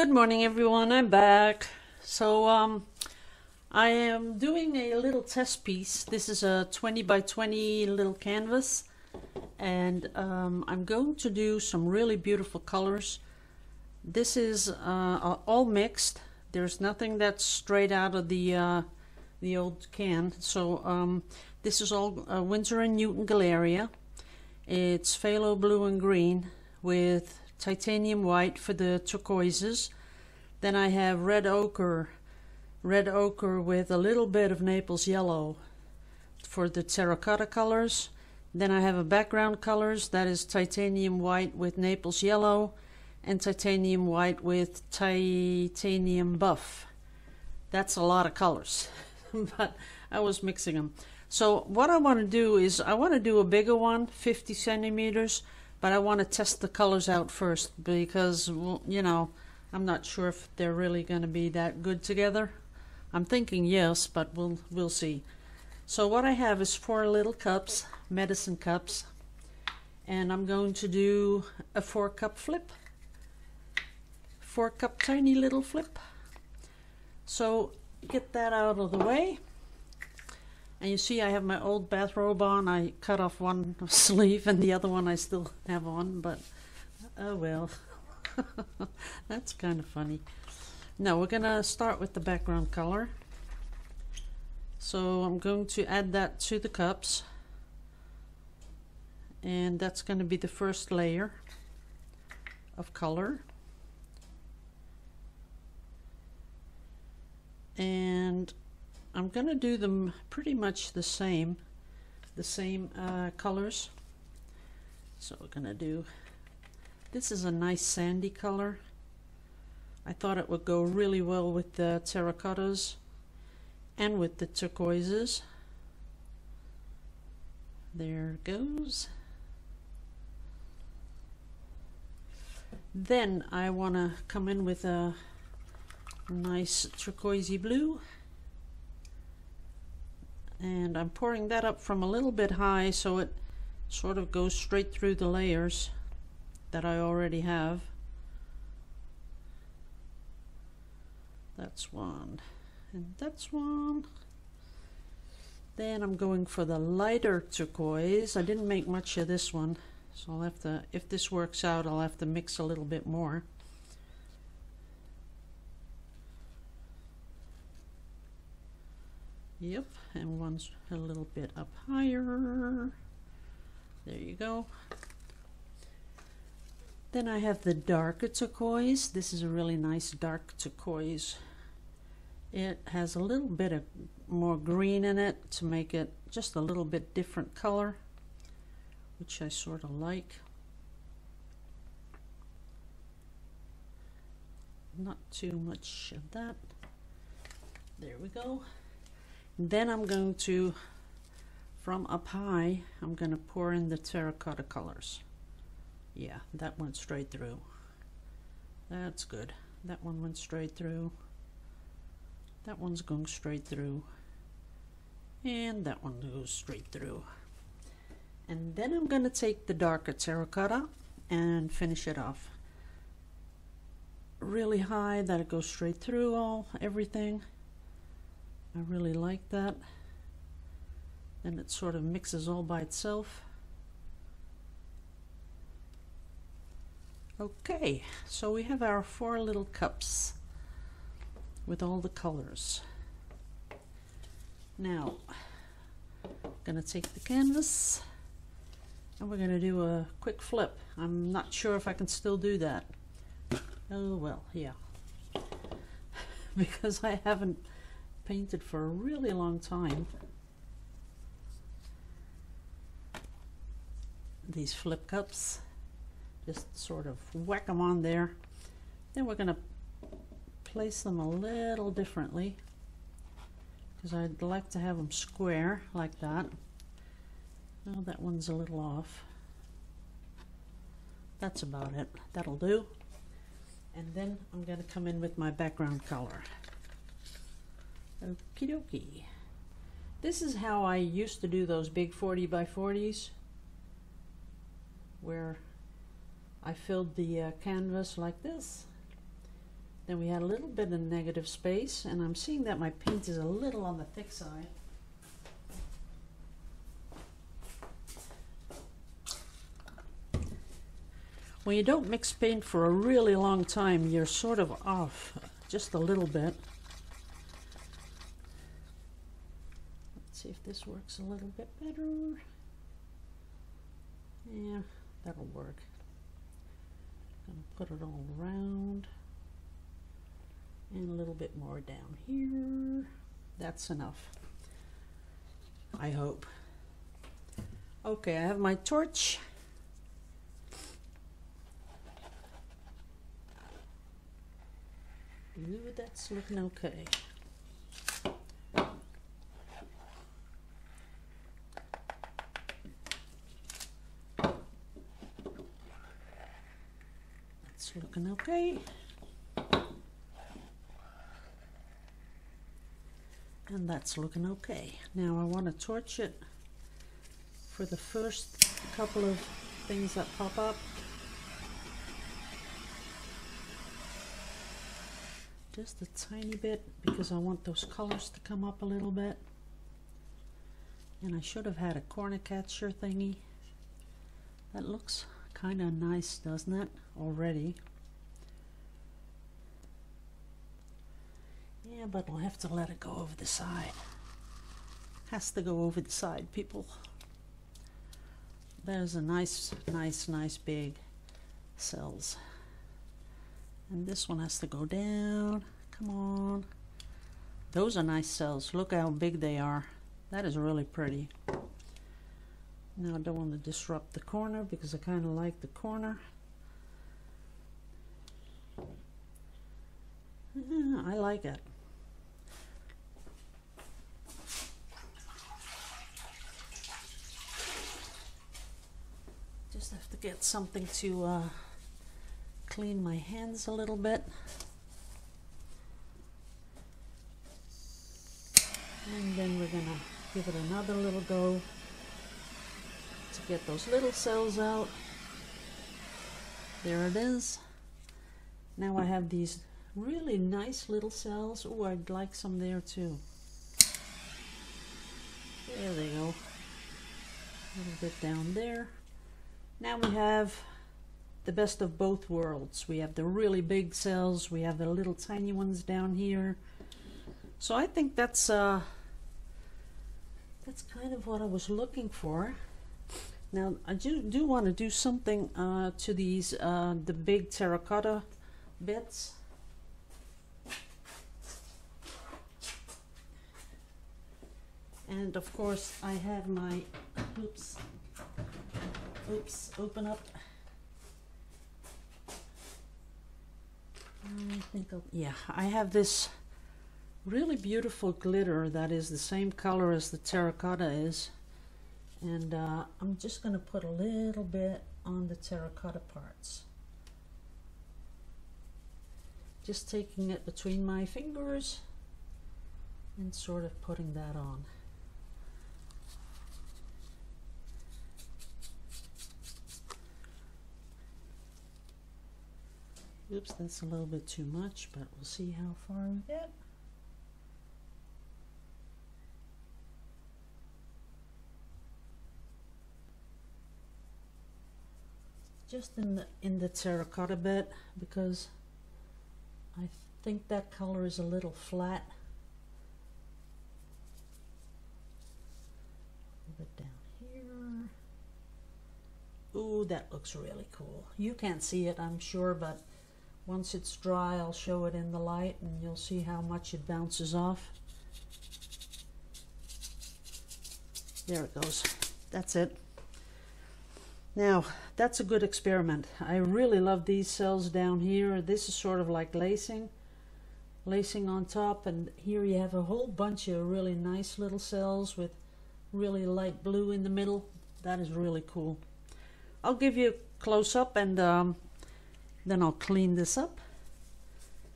Good morning, everyone. I'm back. So I am doing a little test piece. This is a 20 by 20 little canvas, and I'm going to do some really beautiful colors. This is all mixed. There's nothing that's straight out of the old can. So this is all Winsor and Newton Galeria. It's phthalo blue and green with titanium white for the turquoises. Then I have red ochre with a little bit of Naples yellow for the terracotta colors. Then I have a background colors that is titanium white with Naples yellow and titanium white with titanium buff. That's a lot of colors, but I was mixing them. So what I want to do is I want to do a bigger one, 50 centimeters. But I want to test the colors out first because, well, you know, I'm not sure if they're really going to be that good together. I'm thinking yes, but we'll see. So what I have is 4 little cups, medicine cups, and I'm going to do a 4-cup flip. 4-cup tiny little flip. So get that out of the way. And you see I have my old bathrobe on. I cut off one sleeve and the other one I still have on, but oh well. That's kind of funny. Now we're going to start with the background color. So I'm going to add that to the cups. And that's going to be the first layer of color. And I'm going to do them pretty much the same colors. So we're going to do, this is a nice sandy color. I thought it would go really well with the terracottas and with the turquoises. There goes. Then I want to come in with a nice turquoisey blue. And I'm pouring that up from a little bit high so it sort of goes straight through the layers that I already have. That's one, and that's one. Then I'm going for the lighter turquoise. I didn't make much of this one, so I'll have to, if this works out, I'll have to mix a little bit more. Yep, and one's a little bit up higher. There you go. Then I have the darker turquoise. This is a really nice dark turquoise. It has a little bit of more green in it to make it just a little bit different color, which I sort of like. Not too much of that. There we go. Then I'm going to, from up high, I'm going to pour in the terracotta colors. Yeah, that went straight through. That's good. That one went straight through. That one's going straight through. And that one goes straight through. And then I'm going to take the darker terracotta and finish it off. Really high that it goes straight through everything. I really like that, and it sort of mixes all by itself. Okay, so we have our 4 little cups with all the colors. Now I'm gonna take the canvas and we're gonna do a quick flip. I'm not sure if I can still do that. Oh well, yeah, because I haven't painted for a really long time. These flip cups, just sort of whack them on there. Then we're going to place them a little differently because I'd like to have them square like that. Well, that one's a little off. That's about it. That'll do. And then I'm going to come in with my background color. Okie dokie. This is how I used to do those big 40 by 40s where I filled the canvas like this Then we had a little bit of negative space, and I'm seeing that my paint is a little on the thick side. When you don't mix paint for a really long time, you're sort of off just a little bit. Let's see if this works a little bit better. Yeah, that'll work. I'm gonna put it all around. And a little bit more down here. That's enough, I hope. Okay, I have my torch. Ooh, that's looking okay. That's looking okay. And that's looking okay. Now I want to torch it for the first couple of things that pop up. Just a tiny bit, because I want those colors to come up a little bit. And I should have had a corner catcher thingy. That looks kind of nice, doesn't it, already? Yeah, but we'll have to let it go over the side. Has to go over the side, people. There's a nice big cells. And this one has to go down. Come on. Those are nice cells. Look how big they are. That is really pretty. Now I don't want to disrupt the corner, because I kind of like the corner. I like it. Just have to get something to clean my hands a little bit. And then we're gonna give it another little go to get those little cells out. There it is. Now I have these really nice little cells. Oh, I'd like some there too. There they go. A little bit down there. Now we have the best of both worlds. We have the really big cells, we have the little tiny ones down here. So I think that's kind of what I was looking for. Now I do want to do something to these the big terracotta bits. And of course I have my open up. Yeah, I have this really beautiful glitter that is the same color as the terracotta is, and I'm just going to put a little bit on the terracotta parts, just taking it between my fingers and sort of putting that on. Oops, that's a little bit too much, but we'll see how far we get. Just in the terracotta bit, because I think that color is a little flat. A little bit down here. Ooh, that looks really cool. You can't see it, I'm sure, but once it's dry, I'll show it in the light and you'll see how much it bounces off. There it goes. That's it. Now, that's a good experiment. I really love these cells down here. This is sort of like lacing on top, and here you have a whole bunch of really nice little cells with really light blue in the middle. That is really cool. I'll give you a close-up, and then I'll clean this up,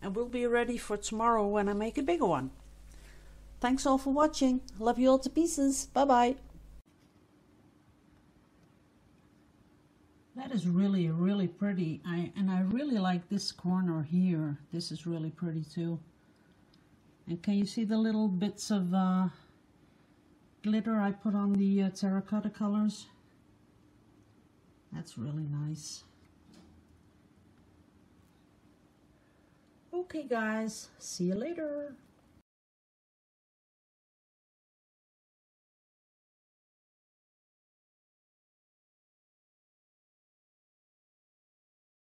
and we'll be ready for tomorrow when I make a bigger one. Thanks all for watching. Love you all to pieces. Bye bye. That is really, really pretty. I really like this corner here. This is really pretty too. And can you see the little bits of glitter I put on the terracotta colors? That's really nice. Okay guys, see you later.